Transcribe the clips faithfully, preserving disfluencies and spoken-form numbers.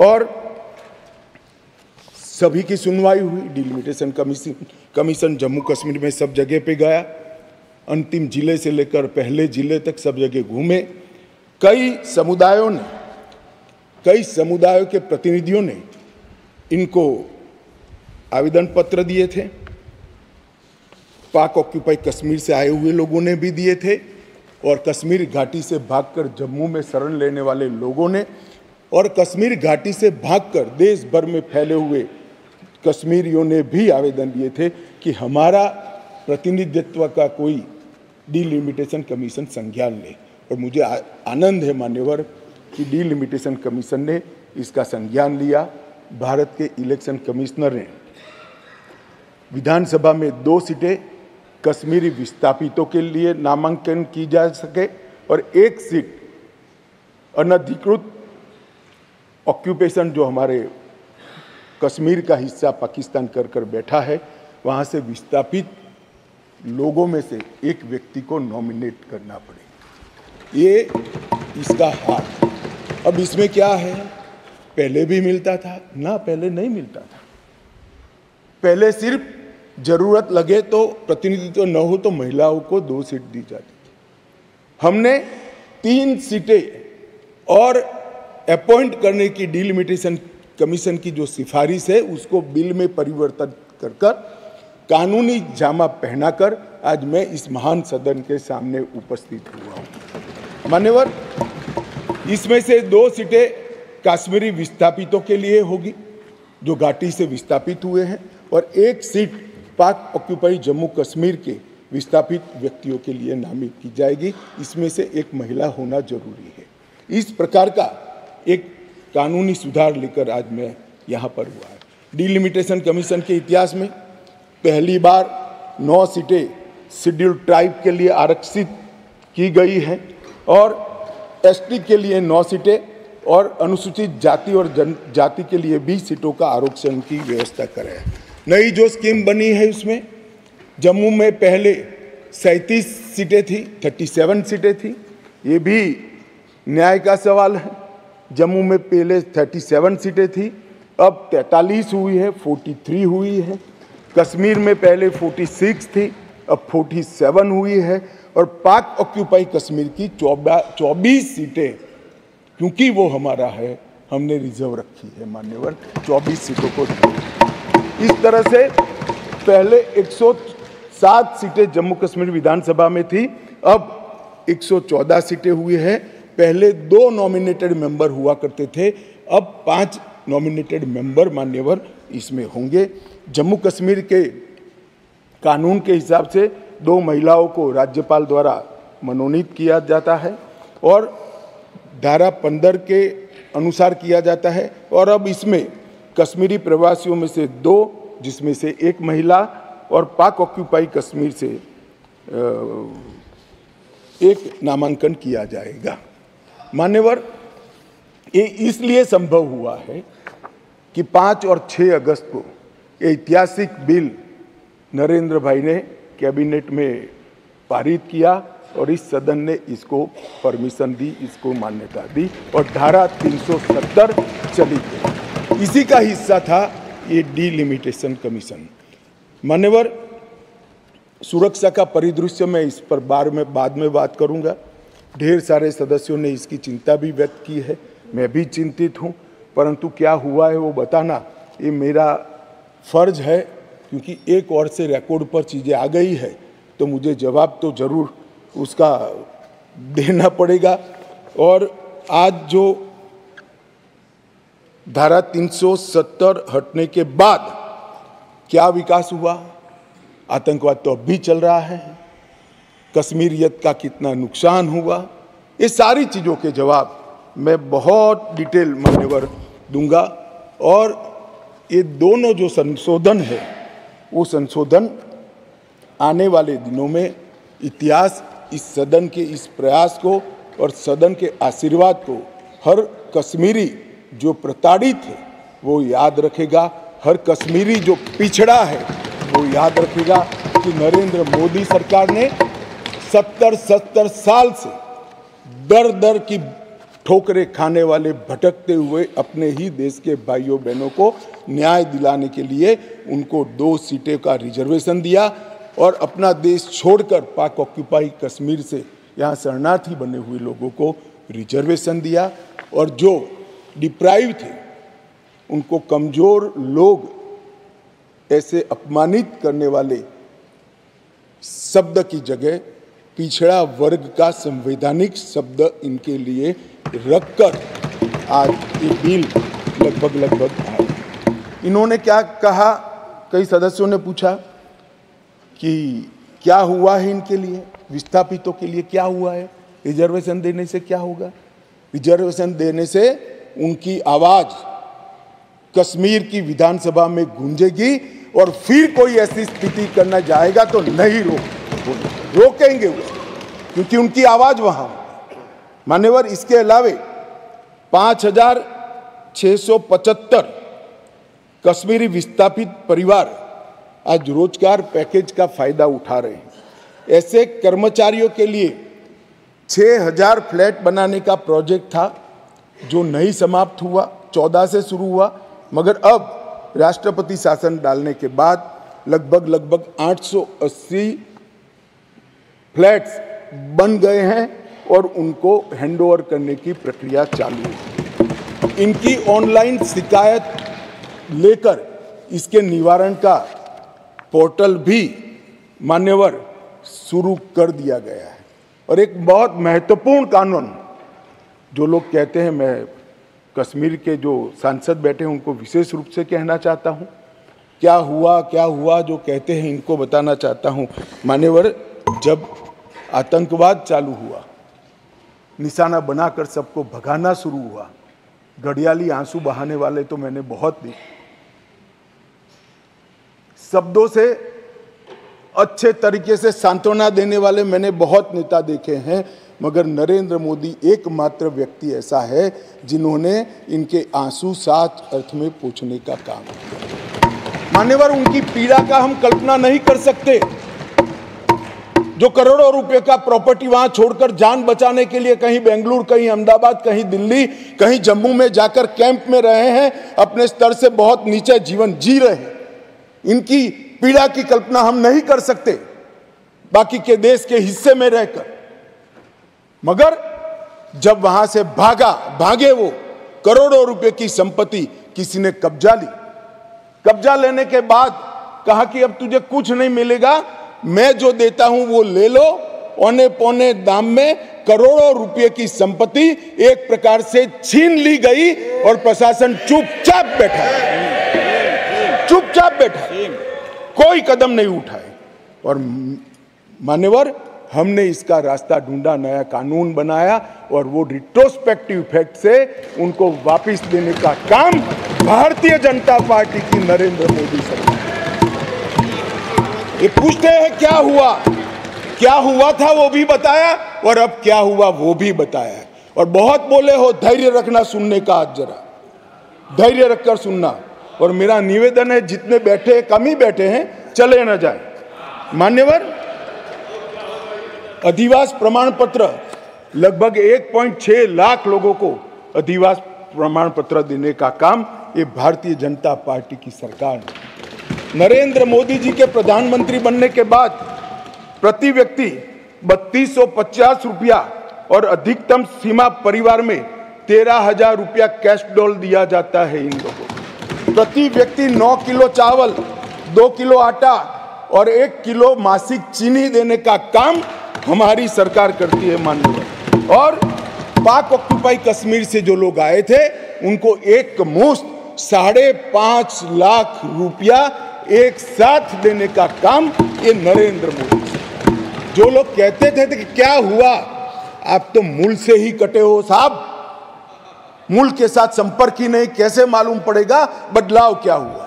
और सभी की सुनवाई हुई। Delimitation commission commission Jammu Kashmir में सब जगह पे गया, अंतिम जिले से लेकर पहले जिले तक सब जगह घूमे। कई समुदायों ने, कई समुदायों के प्रतिनिधियों ने इनको आवेदन पत्र दिए थे, पाक ऑक्यूपाइड कश्मीर से आए हुए लोगों ने भी दिए थे और कश्मीर घाटी से भागकर जम्मू में शरण लेने वाले लोगों ने और कश्मीर घाटी से भागकर देश भर में फैले हुए कश्मीरियों ने भी आवेदन दिए थे कि हमारा प्रतिनिधित्व का कोई डिलिमिटेशन कमीशन संज्ञान ले। और मुझे आनंद है मान्यवर कि डिलिमिटेशन कमीशन ने इसका संज्ञान लिया। भारत के इलेक्शन कमिश्नर ने विधानसभा में दो सीटें कश्मीरी विस्थापितों के लिए नामांकन की जा सके और एक सीट अनधिकृत ऑक्यूपेशन जो हमारे कश्मीर का हिस्सा पाकिस्तान कर कर बैठा है, वहाँ से विस्थापित लोगों में से एक व्यक्ति को नॉमिनेट करना पड़े। ये इसका हाथ। अब इसमें क्या है, पहले भी मिलता था ना? पहले नहीं मिलता था। पहले सिर्फ जरूरत लगे तो, प्रतिनिधित्व न हो तो महिलाओं को दो सीट दी जाती थी। हमने तीन सीटें और अपॉइंट करने की डिलिमिटेशन कमीशन की जो सिफारिश है उसको बिल में परिवर्तन कर कर कानूनी जामा पहनाकर आज मैं इस महान सदन के सामने उपस्थित हुआ हूँ। मान्यवर, इसमें से दो सीटें कश्मीरी विस्थापितों के लिए होगी जो घाटी से विस्थापित हुए हैं और एक सीट पाक ऑक्यूपाइड जम्मू कश्मीर के विस्थापित व्यक्तियों के लिए नामित की जाएगी। इसमें से एक महिला होना जरूरी है। इस प्रकार का एक कानूनी सुधार लेकर आज मैं यहाँ पर हुआ है। डिलिमिटेशन कमीशन के इतिहास में पहली बार नौ सीटें शेड्यूल्ड ट्राइब के लिए आरक्षित की गई हैं और एसटी के लिए नौ सीटें और अनुसूचित जाति और जनजाति के लिए बीस सीटों का आरक्षण की व्यवस्था करें। नई जो स्कीम बनी है उसमें जम्मू में पहले सैंतीस सीटें थी, सैंतीस सीटें थी। ये भी न्याय का सवाल है। जम्मू में पहले सैंतीस सीटें थी, अब तैंतालीस हुई है, तैंतालीस हुई है। कश्मीर में पहले छियालीस थी, अब सैंतालीस हुई है। और पाक ऑक्यूपाई कश्मीर की चौबीस सीटें, क्योंकि वो हमारा है, हमने रिजर्व रखी है। मान्यवर, चौबीस सीटों को इस तरह से पहले एक सौ सात सीटें जम्मू कश्मीर विधानसभा में थी, अब एक सौ चौदह सीटें हुई है। पहले दो नॉमिनेटेड मेंबर हुआ करते थे, अब पांच नॉमिनेटेड मेंबर मान्यवर इसमें होंगे। जम्मू कश्मीर के कानून के हिसाब से दो महिलाओं को राज्यपाल द्वारा मनोनीत किया जाता है और धारा पंद्रह के अनुसार किया जाता है। और अब इसमें कश्मीरी प्रवासियों में से दो, जिसमें से एक महिला, और पाक ऑक्यूपाई कश्मीर से एक नामांकन किया जाएगा। मान्यवर, ये इसलिए संभव हुआ है कि पाँच और छः अगस्त को ऐतिहासिक बिल नरेंद्र भाई ने कैबिनेट में पारित किया और इस सदन ने इसको परमिशन दी, इसको मान्यता दी और धारा तीन सौ सत्तर चली गई। इसी का हिस्सा था ये डिलिमिटेशन कमीशन। मान्यवर, सुरक्षा का परिदृश्य में इस पर बार में बाद में बात करूंगा। ढेर सारे सदस्यों ने इसकी चिंता भी व्यक्त की है, मैं भी चिंतित हूं, परंतु क्या हुआ है वो बताना ये मेरा फर्ज है, क्योंकि एक और से रिकॉर्ड पर चीज़ें आ गई है तो मुझे जवाब तो ज़रूर उसका देना पड़ेगा। और आज जो धारा तीन सौ सत्तर हटने के बाद क्या विकास हुआ, आतंकवाद तो अब भी चल रहा है, कश्मीरियत का कितना नुकसान हुआ, ये सारी चीज़ों के जवाब मैं बहुत डिटेल मान्यवर दूंगा। और ये दोनों जो संशोधन है वो संशोधन आने वाले दिनों में इतिहास, इस सदन के इस प्रयास को और सदन के आशीर्वाद को हर कश्मीरी जो प्रताड़ित है वो याद रखेगा, हर कश्मीरी जो पिछड़ा है वो याद रखेगा कि नरेंद्र मोदी सरकार ने सत्तर सत्तर साल से दर दर की ठोकरें खाने वाले भटकते हुए अपने ही देश के भाइयों बहनों को न्याय दिलाने के लिए उनको दो सीटें का रिजर्वेशन दिया और अपना देश छोड़कर पाक ऑक्यूपाई कश्मीर से यहाँ शरणार्थी बने हुए लोगों को रिजर्वेशन दिया और जो डिप्राइव थे उनको कमज़ोर लोग ऐसे अपमानित करने वाले शब्द की जगह पिछड़ा वर्ग का संवैधानिक शब्द इनके लिए रखकर आज ये बिल लगभग लगभग आया। इन्होंने क्या कहा, कई सदस्यों ने पूछा कि क्या हुआ है इनके लिए, विस्थापितों के लिए क्या हुआ है, रिजर्वेशन देने से क्या होगा। रिजर्वेशन देने से उनकी आवाज़ कश्मीर की विधानसभा में गूंजेगी और फिर कोई ऐसी स्थिति करना चाहेगा तो नहीं रोक रोकेंगे उसे, क्योंकि उनकी आवाज़ वहाँ। मान्यवर, इसके अलावे पाँच हजार छः सौ पचहत्तर कश्मीरी विस्थापित परिवार आज रोजगार पैकेज का फ़ायदा उठा रहे हैं। ऐसे कर्मचारियों के लिए छः हजार फ्लैट बनाने का प्रोजेक्ट था जो नहीं समाप्त हुआ, चौदह से शुरू हुआ, मगर अब राष्ट्रपति शासन डालने के बाद लगभग लगभग आठ सौ अस्सी फ्लैट्स बन गए हैं और उनको हैंडओवर करने की प्रक्रिया चालू है। इनकी ऑनलाइन शिकायत लेकर इसके निवारण का पोर्टल भी मान्यवर शुरू कर दिया गया है। और एक बहुत महत्वपूर्ण कानून, जो लोग कहते हैं, मैं कश्मीर के जो सांसद बैठे हैं उनको विशेष रूप से कहना चाहता हूं, क्या हुआ क्या हुआ जो कहते हैं इनको बताना चाहता हूं। मान्यवर, जब आतंकवाद चालू हुआ, निशाना बनाकर सबको भगाना शुरू हुआ, घड़ियाली आंसू बहाने वाले तो मैंने बहुत देखे। शब्दों से अच्छे तरीके से सांत्वना देने वाले मैंने बहुत नेता देखे हैं, मगर नरेंद्र मोदी एकमात्र व्यक्ति ऐसा है जिन्होंने इनके आंसू साथ अर्थ में पोंछने का काम किया। मान्यवर, उनकी पीड़ा का हम कल्पना नहीं कर सकते, जो करोड़ों रुपए का प्रॉपर्टी वहां छोड़कर जान बचाने के लिए कहीं बेंगलुरु, कहीं अहमदाबाद, कहीं दिल्ली, कहीं जम्मू में जाकर कैंप में रहे हैं, अपने स्तर से बहुत नीचे जीवन जी रहे हैं। इनकी पीड़ा की कल्पना हम नहीं कर सकते बाकी के देश के हिस्से में रहकर। मगर जब वहां से भागा भागे वो करोड़ों रुपए की संपत्ति किसी ने कब्जा ली। कब्जा लेने के बाद कहा कि अब तुझे कुछ नहीं मिलेगा, मैं जो देता हूं वो ले लो। औने पौने दाम में करोड़ों रुपए की संपत्ति एक प्रकार से छीन ली गई और प्रशासन चुपचाप बैठा चुपचाप बैठा कोई कदम नहीं उठाए। और मान्यवर, हमने इसका रास्ता ढूंढा, नया कानून बनाया और वो रिट्रोस्पेक्टिव इफेक्ट से उनको वापस देने का काम भारतीय जनता पार्टी की नरेंद्र मोदी सरकार। ये पूछते हैं क्या हुआ, क्या हुआ था वो भी बताया और अब क्या हुआ वो भी बताया। और बहुत बोले हो, धैर्य रखना सुनने का, आज जरा धैर्य रखकर सुनना। और मेरा निवेदन है, जितने बैठे कम ही बैठे हैं, चले न जाए। मान्यवर, अधिवास प्रमाण पत्र लगभग एक पॉइंट छह लाख लोगों को अधिवास प्रमाण पत्र देने का काम ये भारतीय जनता पार्टी की सरकार ने। नरेंद्र मोदी जी के प्रधानमंत्री बनने के बाद प्रति व्यक्ति बत्तीस सौ पचास रुपया और अधिकतम सीमा परिवार में तेरह हजार रुपया कैश डोल दिया जाता है इन लोगों को। प्रति व्यक्ति नौ किलो चावल, दो किलो आटा और एक किलो मासिक चीनी देने का काम हमारी सरकार करती है। माननीय, और पाक ऑक्यूपाई कश्मीर से जो लोग आए थे उनको एक मुश्त साढ़े पाँच लाख रुपया एक साथ देने का काम ये नरेंद्र मोदी। जो लोग कहते थे, थे कि क्या हुआ, आप तो मूल से ही कटे हो साहब, मूल के साथ संपर्क ही नहीं, कैसे मालूम पड़ेगा बदलाव क्या हुआ।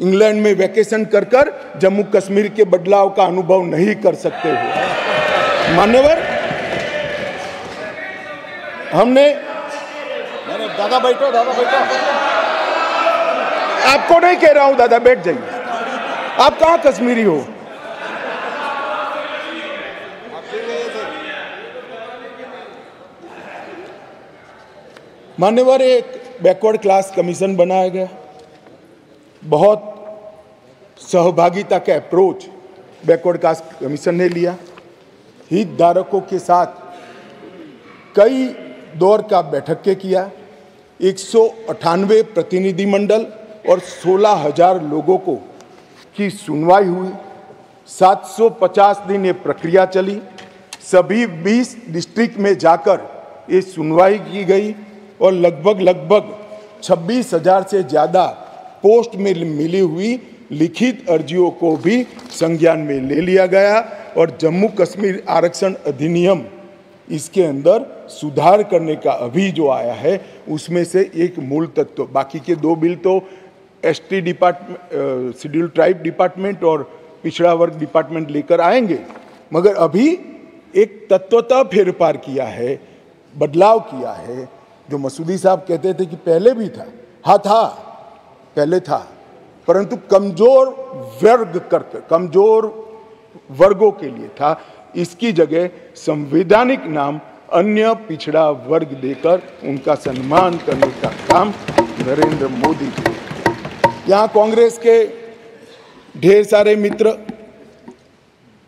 इंग्लैंड में वैकेशन कर कर जम्मू कश्मीर के बदलाव का अनुभव नहीं कर सकते हो। मान्यवर, हमने दादा बैठो दादा बैठो आपको नहीं कह रहा हूं, दादा बैठ जाइए, आप कहां कश्मीरी हो। मान्यवर, एक बैकवर्ड क्लास कमीशन बनाया गया, बहुत सहभागिता का अप्रोच बैकवर्ड क्लास कमीशन ने लिया। हितधारकों के साथ कई दौर का बैठकें किया, एक सौ अट्ठानवे प्रतिनिधिमंडल और सोलह हजार लोगों को की सुनवाई हुई। सात सौ पचास दिन ये प्रक्रिया चली, सभी बीस डिस्ट्रिक्ट में जाकर ये सुनवाई की गई और लगभग लगभग छब्बीस हजार से ज़्यादा पोस्ट में मिली हुई लिखित अर्जियों को भी संज्ञान में ले लिया गया और जम्मू कश्मीर आरक्षण अधिनियम इसके अंदर सुधार करने का अभी जो आया है उसमें से एक मूल तत्व, बाकी के दो बिल तो ST department, schedule tribe department और पिछड़ा वर्ग डिपार्टमेंट लेकर आएंगे, मगर अभी एक तत्वता फेरफार किया है, बदलाव किया है। जो मसूदी साहब कहते थे कि पहले भी था, हाँ था, पहले था, परंतु कमज़ोर वर्ग कर कमज़ोर वर्गों के लिए था, इसकी जगह संवैधानिक नाम अन्य पिछड़ा वर्ग देकर उनका सम्मान करने का काम नरेंद्र मोदी जी। यहाँ कांग्रेस के ढेर सारे मित्र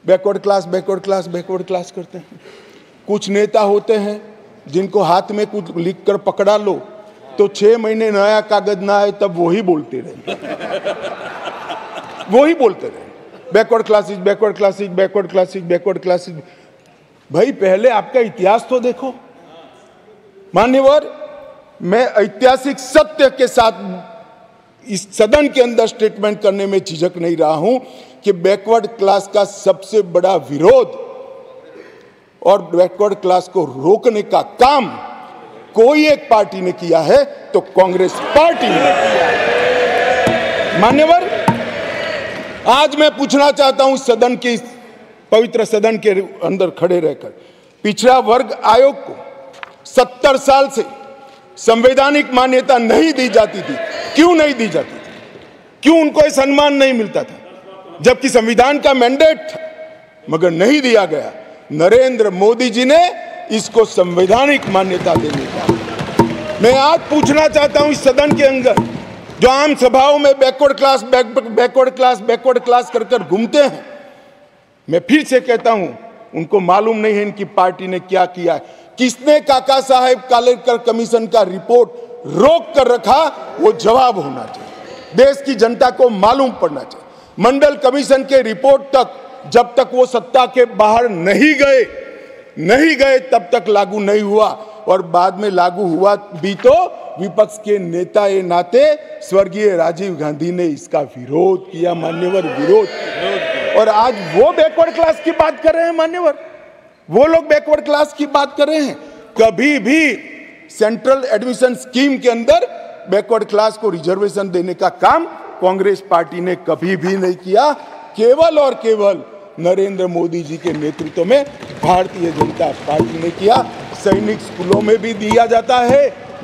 backward class backward class backward class करते हैं। कुछ नेता होते हैं जिनको हाथ में कुछ लिख कर पकड़ा लो तो छः महीने नया कागज ना आए तब वही बोलते रहे वही बोलते रहे backward classes backward classes backward classes backward classes. भाई पहले आपका इतिहास तो देखो। मान्यवर, मैं ऐतिहासिक सत्य के साथ इस सदन के अंदर स्टेटमेंट करने में झिझक नहीं रहा हूं कि बैकवर्ड क्लास का सबसे बड़ा विरोध और बैकवर्ड क्लास को रोकने का काम कोई एक पार्टी ने किया है तो कांग्रेस पार्टी ने किया है। मान्यवर, आज मैं पूछना चाहता हूं सदन के, पवित्र सदन के अंदर खड़े रहकर, पिछड़ा वर्ग आयोग को सत्तर साल से संवैधानिक मान्यता नहीं दी जाती थी। क्यों नहीं दी जाती थी? क्यों उनको सम्मान नहीं मिलता था जबकि संविधान का मैंडेट था, मगर नहीं दिया गया। नरेंद्र मोदी जी ने इसको संवैधानिक मान्यता देने का। मैं आज पूछना चाहता हूं इस सदन के अंदर जो आम सभाओं में backward class back backward class backward class कर कर घूमते हैं, मैं फिर से कहता हूं उनको मालूम नहीं है इनकी पार्टी ने क्या किया। किसने काका साहेब कालेकर कमीशन का रिपोर्ट रोक कर रखा, वो जवाब होना चाहिए, देश की जनता को मालूम पड़ना चाहिए। मंडल कमीशन के रिपोर्ट तक, जब तक वो सत्ता के बाहर नहीं गए नहीं गए तब तक लागू नहीं हुआ, और बाद में लागू हुआ भी तो विपक्ष के नेता ये नाते स्वर्गीय राजीव गांधी ने इसका विरोध किया। मान्यवर, विरोध। और आज वो बैकवर्ड क्लास की बात कर रहे हैं। मान्यवर, वो लोग बैकवर्ड क्लास की बात कर रहे हैं। कभी भी सेंट्रल एडमिशन स्कीम के अंदर बैकवर्ड क्लास को रिजर्वेशन देने का काम कांग्रेस पार्टी ने कभी भी नहीं किया। केवल और केवल नरेंद्र मोदी जी के नेतृत्व में भारतीय जनता पार्टी ने किया। सैनिक स्कूलों में भी दिया जाता है,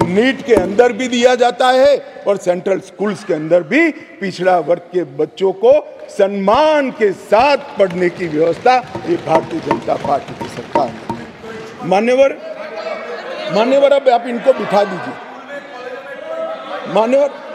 नीट के अंदर भी दिया जाता है, और सेंट्रल स्कूल्स के अंदर भी पिछड़ा वर्ग के बच्चों को सम्मान के साथ पढ़ने की व्यवस्था ये भारतीय जनता पार्टी की सरकार है। मान्यवर, मान्यवर अब आप इनको बिठा दीजिए। मान्यवर,